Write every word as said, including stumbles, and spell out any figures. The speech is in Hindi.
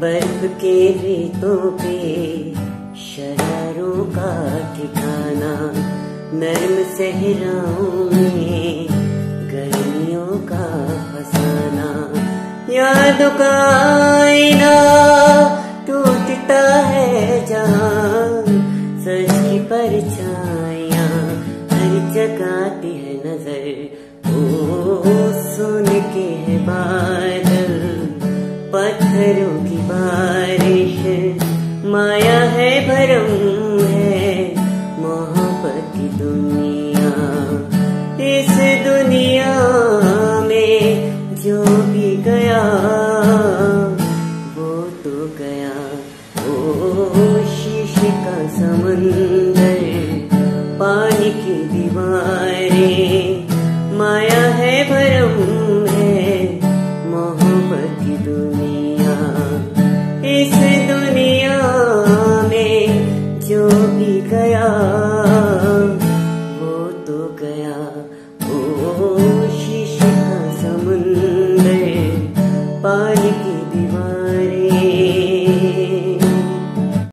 बर्फ के रेतों पे शरारों का ठिकाना, नर्म सहराओं में गर्मियों का फसाना, यादों का आईना टूटता है जहाँ, सच की परछाइयाँ हर जगाती है नजर, ओ सुन के है बादल पत्थरों की बारिश, माया है भरम है मोहब्बत की दुनिया, इस दुनिया में जो भी गया वो तो गया, ओ शीशे का समंदर पानी की दीवारें, माया है भरम है मोहब्बत की दुनिया, इस दुनिया में जो भी गया वो तो गया, ओ शीशे का समंदर पानी।